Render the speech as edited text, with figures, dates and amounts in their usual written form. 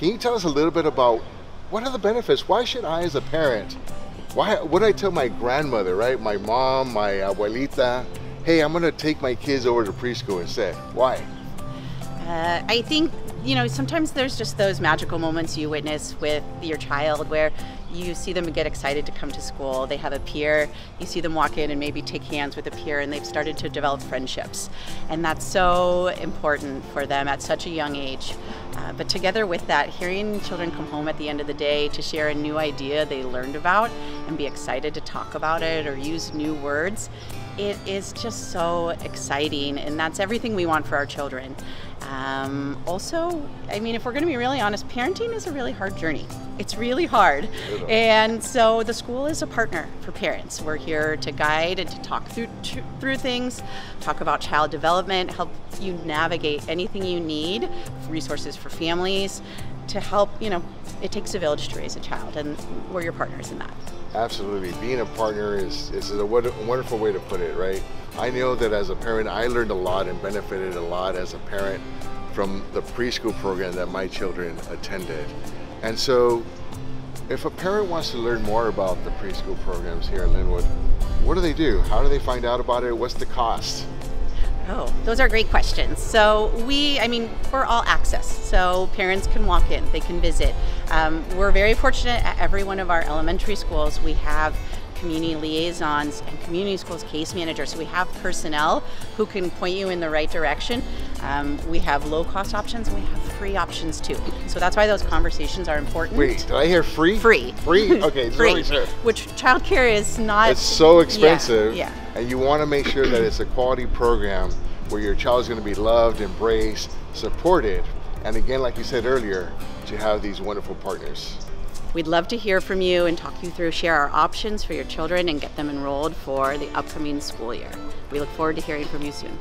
Can you tell us a little bit about what are the benefits? Why should I as a parent, what do I tell my grandmother, right? My mom, my abuelita, hey, I'm gonna take my kids over to preschool instead. Why? I think, you know, sometimes there's just those magical moments you witness with your child where you see them get excited to come to school. They have a peer, you see them walk in and maybe take hands with a peer, and they've started to develop friendships. And that's so important for them at such a young age. But together with that, hearing children come home at the end of the day to share a new idea they learned about and be excited to talk about it or use new words, it is just so exciting, and that's everything we want for our children. Also, I mean, if we're going to be really honest, parenting is a really hard journey. It's really hard. And so the school is a partner for parents. We're here to guide and to talk through things, talk about child development, help you navigate anything you need, resources for families, to help, you know, it takes a village to raise a child, and we're your partners in that. Absolutely. Being a partner is a wonderful way to put it, right? I know that as a parent, I learned a lot and benefited a lot as a parent from the preschool program that my children attended. And so, if a parent wants to learn more about the preschool programs here in Lynwood, what do they do? How do they find out about it? What's the cost? Oh, those are great questions. So we're all access. So parents can walk in, they can visit. We're very fortunate at every one of our elementary schools. We have community liaisons and community schools case managers. So we have personnel who can point you in the right direction. We have low cost options, and we have free options too. So that's why those conversations are important. Wait, did I hear free? Free. Free, okay, free. Sure. Which childcare is not. It's so expensive. Yeah. And you want to make sure that it's a quality program where your child is going to be loved, embraced, supported, and again, like you said earlier, to have these wonderful partners. We'd love to hear from you and talk you through, share our options for your children and get them enrolled for the upcoming school year. We look forward to hearing from you soon.